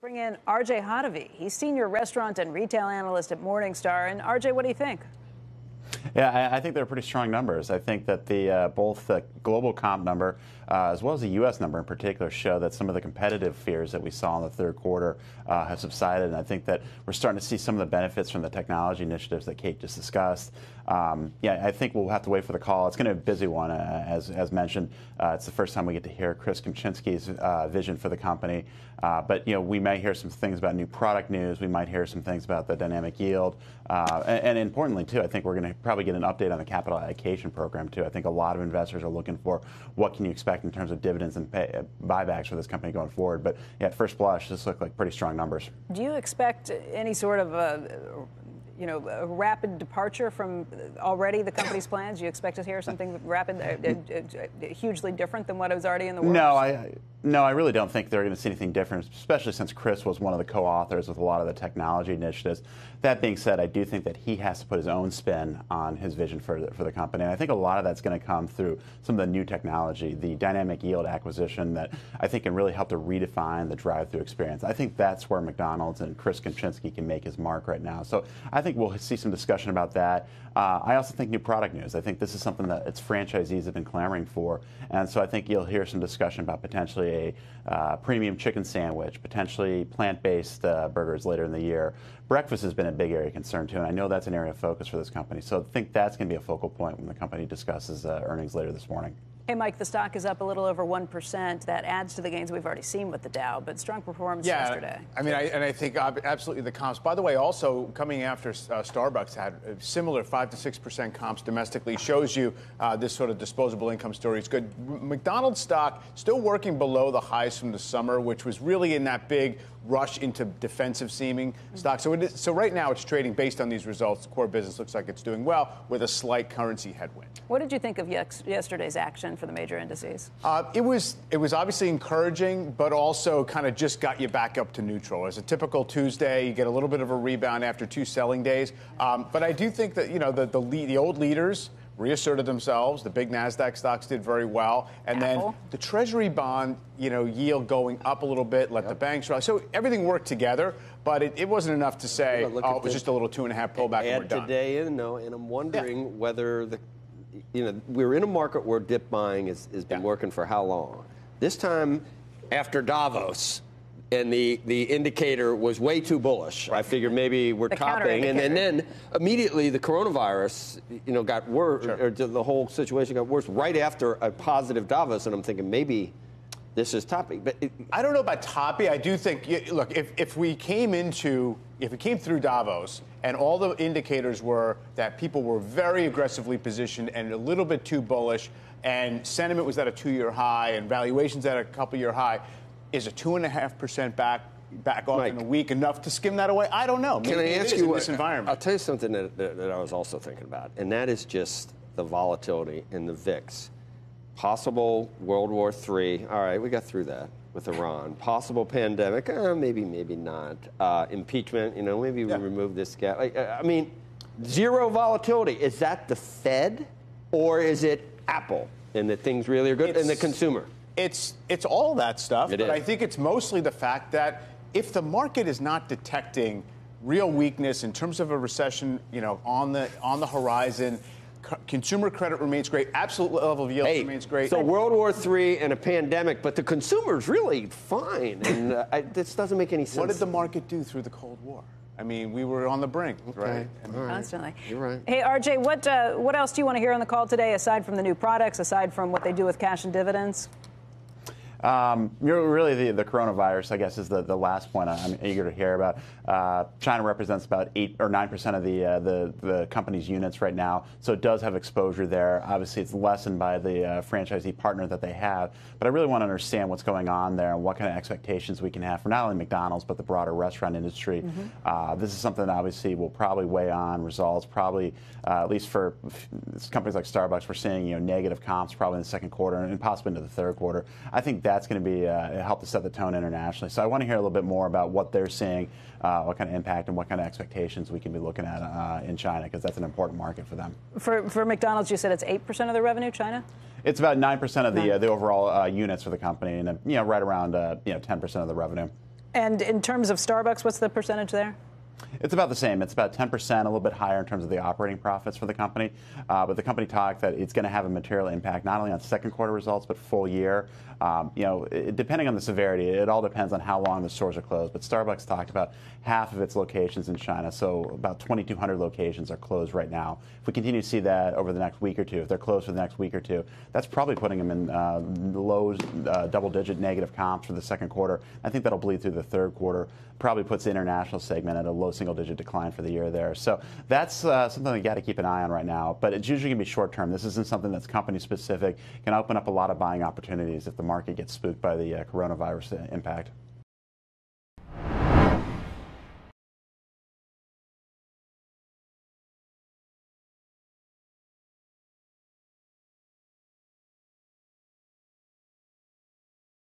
Bring in RJ Hadavi. He's senior restaurant and retail analyst at Morningstar. And RJ, what do you think? Yeah, I think they're pretty strong numbers. I think that both the global comp number as well as the U.S. number in particular show that some of the competitive fears that we saw in the third quarter have subsided. And I think that we're starting to see some of the benefits from the technology initiatives that Kate just discussed. Yeah, I think we'll have to wait for the call. It's going to be a busy one, as mentioned. It's the first time we get to hear Chris Kempczinski's vision for the company. But, you know, we may hear some things about new product news. We might hear some things about the dynamic yield. And importantly, too, I think we're going to probably get an update on the capital allocation program, too. I think a lot of investors are looking for what can you expect in terms of dividends and buybacks for this company going forward. But yeah, at first blush, this looked like pretty strong numbers. Do you expect any sort of a rapid departure from already the company's plans? Do you expect to hear something rapid, hugely different than what was already in the works? No, I really don't think they're going to see anything different, especially since Chris was one of the co-authors with a lot of the technology initiatives. That being said, I do think that he has to put his own spin on his vision for the company. And I think a lot of that's going to come through some of the new technology, the dynamic yield acquisition that I think can really help to redefine the drive-through experience. I think that's where McDonald's and Chris Kempczinski can make his mark right now. So I think we'll see some discussion about that. I also think new product news. I think this is something that its franchisees have been clamoring for. And so I think you'll hear some discussion about potentially a premium chicken sandwich, potentially plant-based burgers later in the year. Breakfast has been a big area of concern, too, and I know that's an area of focus for this company. So I think that's going to be a focal point when the company discusses earnings later this morning. Hey, Mike, the stock is up a little over 1%. That adds to the gains we've already seen with the Dow, but strong performance yesterday. I mean, I think absolutely the comps. By the way, also coming after Starbucks had a similar 5 to 6% comps domestically shows you this sort of disposable income story. It's good. McDonald's stock still working below the highs from the summer, which was really in that big rush into defensive seeming stock. So so right now it's trading based on these results. The core business looks like it's doing well with a slight currency headwind. What did you think of yesterday's action for the major indices? It was obviously encouraging, but also kind of just got you back up to neutral. As a typical Tuesday, you get a little bit of a rebound after two selling days. But I do think that, you know, the old leaders reasserted themselves. The big NASDAQ stocks did very well. And Apple. Then the Treasury bond, you know, yield going up a little bit, let the banks rise. So everything worked together, but it wasn't enough to say, it was just a little 2.5 pullback and we're done. And I'm wondering whether we're in a market where dip buying has been working for how long? This time after Davos, and the indicator was way too bullish. Right. I figured maybe we're topping, and then immediately the coronavirus, you know, got worse, or the whole situation got worse right after a positive Davos, and I'm thinking maybe this is topping. But I don't know about topping. I do think, look, if we came through Davos and all the indicators were that people were very aggressively positioned and a little bit too bullish, and sentiment was at a 2-year high and valuations at a couple-year high. Is a 2.5% back off, Mike, in a week enough to skim that away? I don't know. Maybe. Can I ask you in this environment? I'll tell you something that I was also thinking about, and that is just the volatility in the VIX. Possible World War III. All right, we got through that with Iran. Possible pandemic. Maybe not. Impeachment. You know, maybe we remove this guy. I mean, zero volatility. Is that the Fed, or is it Apple, and that things really are good, and the consumer? It's all that stuff, but I think it's mostly the fact that if the market is not detecting real weakness in terms of a recession, you know, on the horizon, consumer credit remains great, absolute level of yield remains great. So World War III and a pandemic, but the consumer's really fine, and this doesn't make any sense. What did the market do through the Cold War? I mean, we were on the brink, right? Constantly. You're right. Hey, RJ, what else do you want to hear on the call today, aside from the new products, aside from what they do with cash and dividends? Really, the coronavirus, I guess, is the last point I'm eager to hear about. China represents about 8 or 9% of the company's units right now, so it does have exposure there. Obviously, it's lessened by the franchisee partner that they have, but I really want to understand what's going on there and what kind of expectations we can have for not only McDonald's but the broader restaurant industry. This is something that obviously will probably weigh on results. Probably, at least for companies like Starbucks, we're seeing negative comps probably in the second quarter and possibly into the third quarter. I think that's going to be help to set the tone internationally. So I want to hear a little bit more about what they're seeing, what kind of impact and what kind of expectations we can be looking at in China, because that's an important market for them. For McDonald's, you said it's 8% of the revenue, China? It's about 9% of the overall units for the company, and right around 10% of the revenue. And in terms of Starbucks, what's the percentage there? It's about the same. It's about 10%, a little bit higher in terms of the operating profits for the company. But the company talked that it's going to have a material impact not only on second quarter results but full year. You know, depending on the severity, it all depends on how long the stores are closed. But Starbucks talked about half of its locations in China, so about 2,200 locations are closed right now. If we continue to see that over the next week or two, if they're closed for the next week or two, that's probably putting them in low double-digit negative comps for the second quarter. I think that'll bleed through the third quarter. Probably puts the international segment at a low single-digit decline for the year there. So that's something we got to keep an eye on right now. But it's usually going to be short-term. This isn't something that's company-specific. Can open up a lot of buying opportunities if the market gets spooked by the coronavirus impact.